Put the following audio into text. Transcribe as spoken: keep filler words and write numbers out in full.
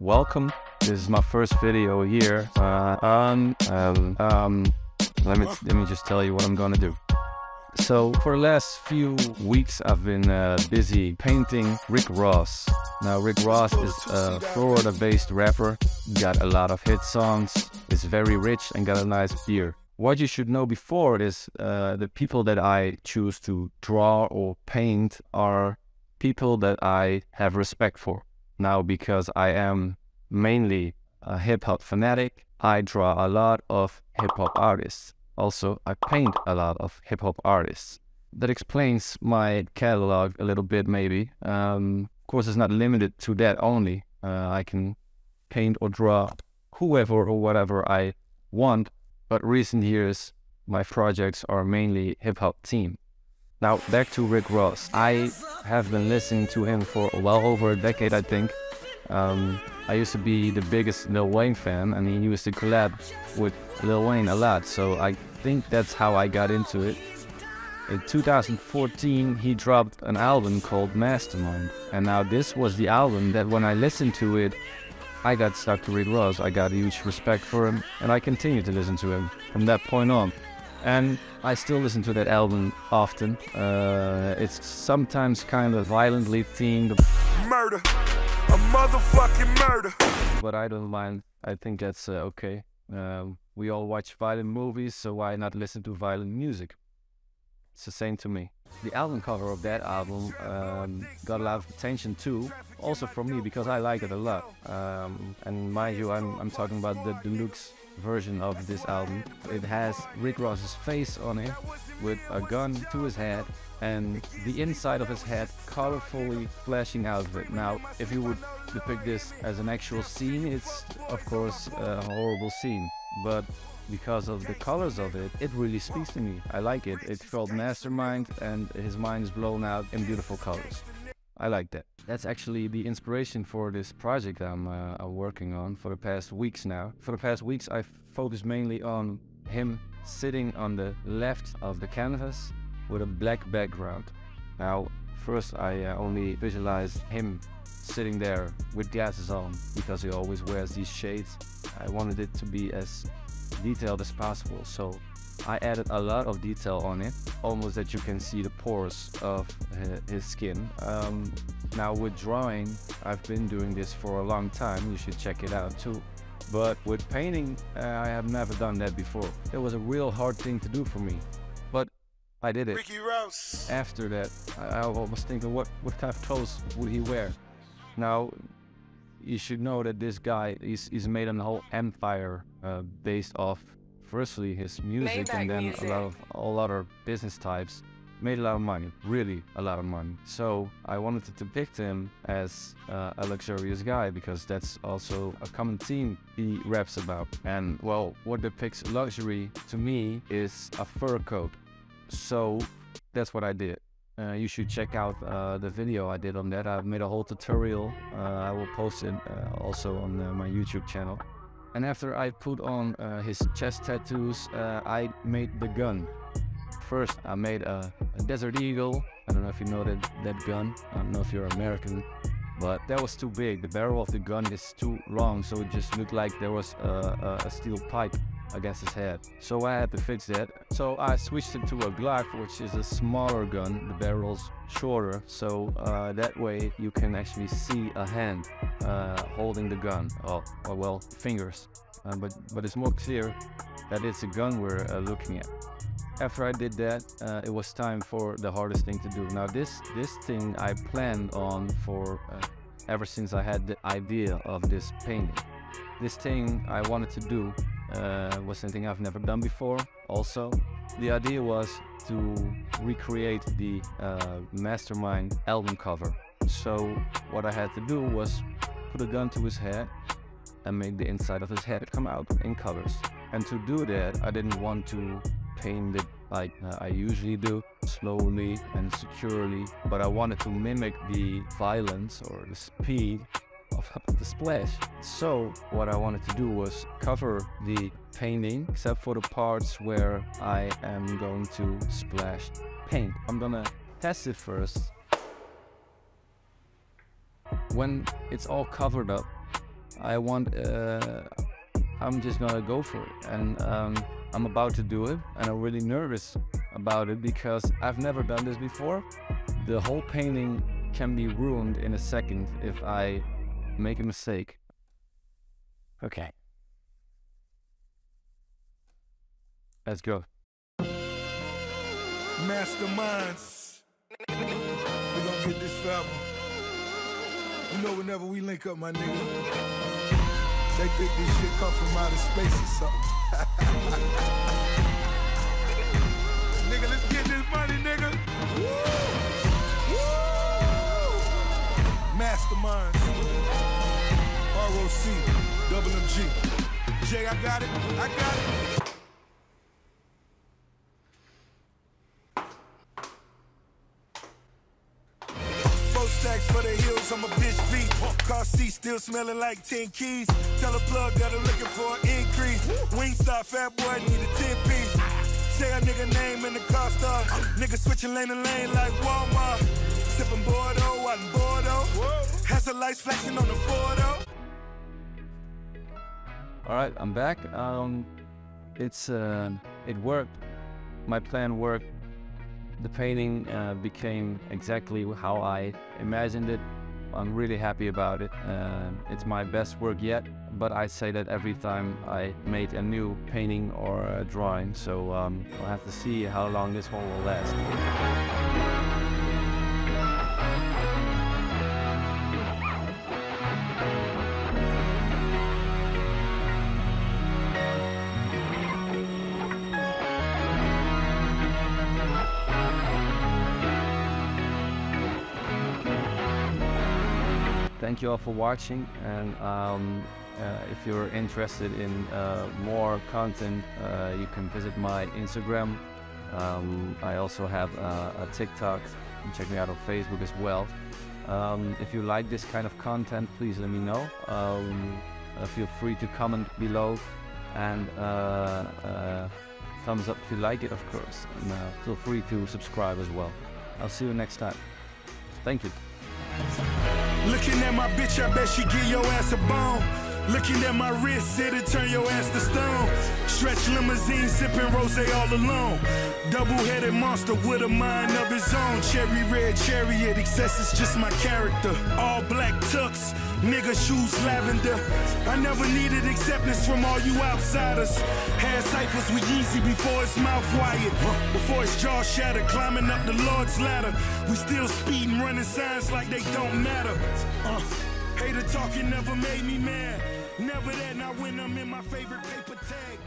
welcome. This is my first video here. Uh, um, um, um, let me let me just tell you what I'm gonna do. So for the last few weeks, I've been uh, busy painting Rick Ross. Now Rick Ross is a Florida-based rapper, got a lot of hit songs, is very rich and got a nice beard. What you should know before is uh, the people that I choose to draw or paint are people that I have respect for. Now, because I am mainly a hip-hop fanatic, I draw a lot of hip-hop artists. Also, I paint a lot of hip-hop artists. That explains my catalog a little bit, maybe. Um, of course, it's not limited to that only. Uh, I can paint or draw whoever or whatever I want. But recent years, my projects are mainly hip-hop themed. Now, back to Rick Ross. I have been listening to him for well over a decade, I think. Um, I used to be the biggest Lil Wayne fan, and he used to collab with Lil Wayne a lot, so I think that's how I got into it. In two thousand fourteen, he dropped an album called Mastermind, and now this was the album that when I listened to it, I got stuck to Rick Ross. I got a huge respect for him, and I continued to listen to him from that point on. And I still listen to that album often. Uh, it's sometimes kind of violently themed. Murder. A motherfucking murder. But I don't mind. I think that's uh, okay. Uh, we all watch violent movies, so why not listen to violent music? It's the same to me. The album cover of that album um, got a lot of attention too, also from me, because I like it a lot. Um, and mind you, I'm, I'm talking about the deluxe version of this album. It has Rick Ross's face on it, with a gun to his head, and the inside of his head colorfully flashing out of it. Now, if you would depict this as an actual scene, it's of course a horrible scene, but because of the colors of it, it really speaks to me. I like it. It felt Mastermind, and his mind is blown out in beautiful colors. I like that. That's actually the inspiration for this project I'm uh, working on for the past weeks now. For the past weeks, I've focused mainly on him sitting on the left of the canvas with a black background. Now, first I uh, only visualized him sitting there with glasses on, because he always wears these shades. I wanted it to be as detailed as possible, so I added a lot of detail on it, almost that you can see the pores of his skin. Um, now with drawing, I've been doing this for a long time, you should check it out too. But with painting, uh, I have never done that before. It was a real hard thing to do for me, but I did it. Ricky Ross. After that, I, I was thinking, what, what kind of clothes would he wear? Now, you should know that this guy, he's, he's made a whole empire uh, based off, firstly, his music, and then music. a lot of all other business types. Made a lot of money, really a lot of money. So I wanted to depict him as uh, a luxurious guy, because that's also a common theme he raps about. And well, what depicts luxury to me is a fur coat. So that's what I did. Uh, you should check out uh, the video I did on that. I've made a whole tutorial. Uh, I will post it uh, also on uh, my YouTube channel. And after I put on uh, his chest tattoos, uh, I made the gun. First, I made a, a Desert Eagle. I don't know if you know that, that gun. I don't know if you're American, but that was too big. The barrel of the gun is too long, so it just looked like there was a, a steel pipe against his head. So I had to fix that. So I switched it to a Glock, which is a smaller gun. The barrel's shorter, so uh, that way you can actually see a hand uh, holding the gun, or, or well, fingers. Uh, but, but it's more clear that it's a gun we're uh, looking at. After I did that, uh, it was time for the hardest thing to do. Now this, this thing I planned on for uh, ever since I had the idea of this painting. This thing I wanted to do Uh, was something I've never done before. Also, the idea was to recreate the uh, Mastermind album cover. So what I had to do was put a gun to his head and make the inside of his head come out in colors. And to do that, I didn't want to paint it like uh, I usually do, slowly and securely, but I wanted to mimic the violence or the speed of the splash. So what I wanted to do was cover the painting except for the parts where I am going to splash paint. I'm gonna test it first. When it's all covered up, I want, uh, I'm just gonna go for it. And um, I'm about to do it, and I'm really nervous about it because I've never done this before. The whole painting can be ruined in a second if I make a mistake. Okay. Let's go. Masterminds. We're gonna get this forever. You know whenever we link up, my nigga, they think this shit come from outer space or something. Nigga, let's get this money, nigga. Woo! Woo! Masterminds. R O C, double M G. Jay, I got it. I got it. For the hills, I'm a bitch beat. Car seat still smelling like ten keys. Tell a plug that I'm looking for an increase. Wingstop, fat boy, need a ten piece. Say a nigga name in the car star. Nigga switching lane to lane like Walmart. Sipping Bordeaux, out in Bordeaux. Has the lights flashing on the Bordeaux. Alright, I'm back. Um, it's, uh, it worked. My plan worked. The painting uh, became exactly how I imagined it. I'm really happy about it. Uh, it's my best work yet, but I say that every time I made a new painting or a drawing, so um, I'll have to see how long this one will last. Thank you all for watching, and um, uh, if you're interested in uh, more content, uh, you can visit my Instagram. Um, I also have uh, a TikTok. You can check me out on Facebook as well. Um, if you like this kind of content, please let me know. Um, uh, feel free to comment below, and uh, uh, thumbs up if you like it, of course. And uh, feel free to subscribe as well. I'll see you next time. Thank you. Looking at my bitch, I bet she give your ass a bone. Looking at my wrist, it'll turn your ass to stone. Stretch limousine, sipping rosé all alone. Double-headed monster with a mind of his own. Cherry red chariot, excess is just my character. All black tux, nigga shoes lavender. I never needed acceptance from all you outsiders. Had ciphers with Yeezy before his mouth wired. Before his jaw shattered, climbing up the Lord's ladder. We still speeding, running signs like they don't matter. Uh, hater talking never made me mad. Never that, not when I'm in my favorite paper tag.